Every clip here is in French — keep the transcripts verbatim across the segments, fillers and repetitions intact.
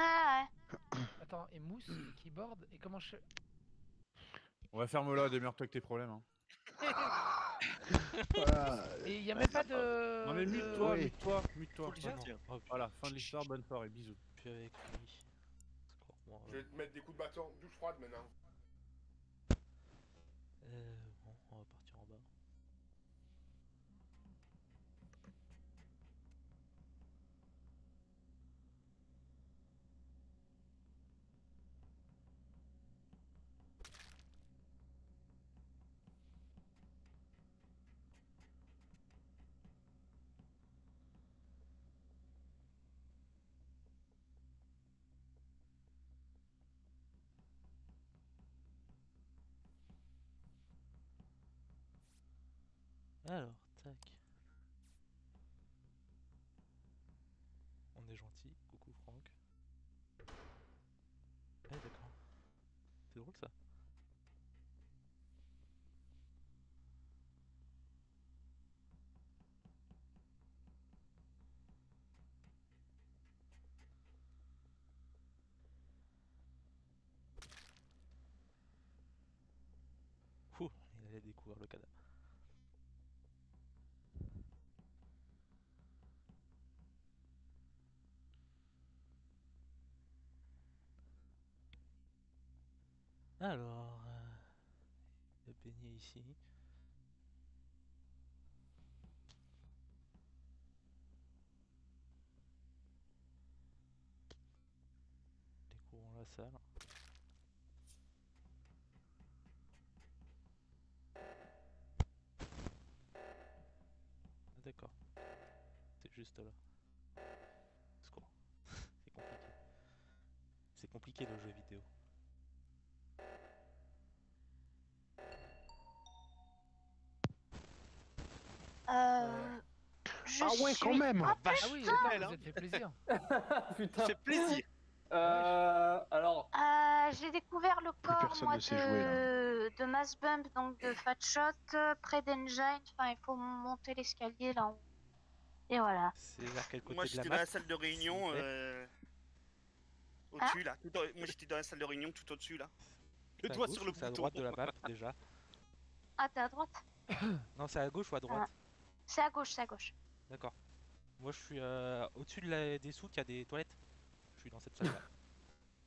Ah ouais. Attends, et mousse, keyboard, et comment je... On va ferme-la, démerde-toi avec tes problèmes. Hein. Voilà. Et y'a même pas de... Non mais mute-toi, de... mute-toi, mute-toi. Voilà, fin de l'histoire, bonne soirée, bisous. Puis avec lui. Je vais te mettre des coups de bâton, douche froide maintenant. Euh... Bon, on va partir en bas. Alors, tac. On est gentil, coucou Franck. Ah d'accord. C'est drôle ça. Ouh, il allait découvrir le cadavre. Alors, euh, il a baigné ici. Découvrons la salle. Ah, d'accord. C'est juste là. C'est quoi ? C'est compliqué. C'est compliqué le jeu vidéo. Euh... Je ah ouais suis... quand même oh, bah, ah oui, ça hein. Fait plaisir. Putain. Fait plaisir. Euh... Alors... Euh, j'ai découvert le corps, moi, de... Jouer, de Mass Bump, donc de Fat Shot, près d'Engine. Enfin, il faut monter l'escalier, là. Et voilà. C'est vers quel côté moi, de la map? Moi, j'étais dans la salle de réunion, euh... au-dessus, ah là. Tout... Moi, j'étais dans la salle de réunion, tout au-dessus, là. Le doigt sur le bouton. C'est à droite de la map, déjà. Ah, t'es à droite? Non, c'est à gauche ou à droite? Ah. C'est à gauche, c'est à gauche. D'accord. Moi je suis euh, au-dessus de la... des soutes, il y a des toilettes. Je suis dans cette salle là.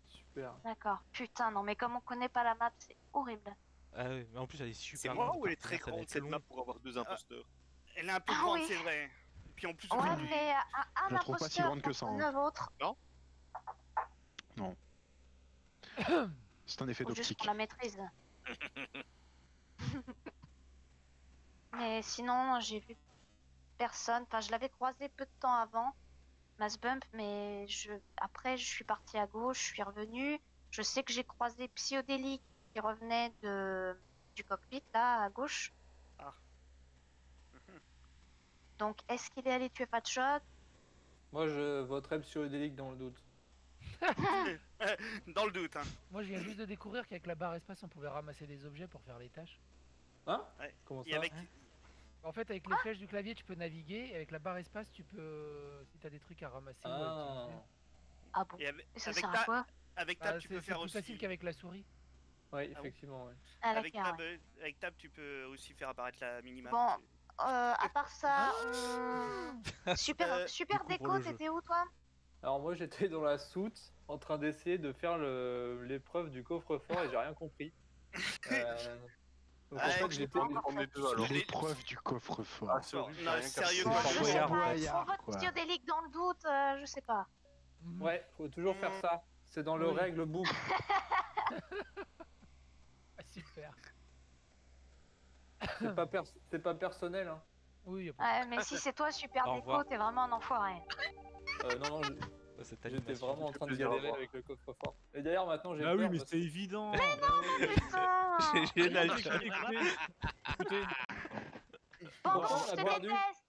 Super. D'accord. Putain, non mais comme on connaît pas la map, c'est horrible. Ah oui, mais en plus elle est super. C'est moi ou elle est très grande cette map pour avoir deux imposteurs? Ah, elle est un peu grande, ah, oui. C'est vrai. Et puis en plus, ouais, mais est... un, un je la trouve pas si grande que ça. Hein. Autres. Non. Non. C'est un effet d'optique. Juste pour la maîtrise. Mais sinon, j'ai vu personne. Enfin, je l'avais croisé peu de temps avant, Mass Bump, mais je... après, je suis partie à gauche, je suis revenue. Je sais que j'ai croisé Psychodelik qui revenait de... du cockpit, là, à gauche. Ah. Donc, est-ce qu'il est allé tuer Fat Shot? Moi, je voterais Psychodelik dans le doute. Dans le doute, hein. Moi, je viens juste de découvrir qu'avec la barre espace, on pouvait ramasser des objets pour faire les tâches. Hein? Ouais. Comment ça avec... hein? En fait, avec les flèches du clavier, tu peux naviguer. Et avec la barre espace, tu peux. Si t'as des trucs à ramasser. Ah, ouais, ah bon. Et avec, et ça avec sert ta... à quoi? Avec Tab, ah, tu peux faire aussi. C'est plus facile qu'avec la souris. Oui, effectivement. Ah, ouais. Avec, avec, tab, ouais. Avec Tab, tu peux aussi faire apparaître la minimap. Bon, euh, à part ça. euh... Super, euh... super déco, t'étais où toi? Alors, moi, j'étais dans la soute en train d'essayer de faire l'épreuve le... du coffre-fort et j'ai rien compris. euh... Donc, ah, en fait, j'étais l'épreuve du coffre-fort. Ah, non, non sérieux, moi, je sais pas. On vote Psychodelik dans le doute, euh, je sais pas. Ouais, faut toujours faire ça. C'est dans le oui. Règle boucle. Ah, super. C'est pas, pers pas personnel, hein. Oui, y a pas... ouais, mais si c'est toi, super déco, t'es vraiment un enfoiré. Euh, non, non, je... J'étais vraiment en train de galérer avec le coffre-fort. Et d'ailleurs, maintenant j'ai. Ah oui, mais c'était évident! Mais non, putain! J'ai la liste à l'écouter! Bon, je te déteste!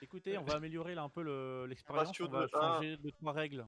Écoutez, on va améliorer là un peu l'expérience. On va changer deux trois règles.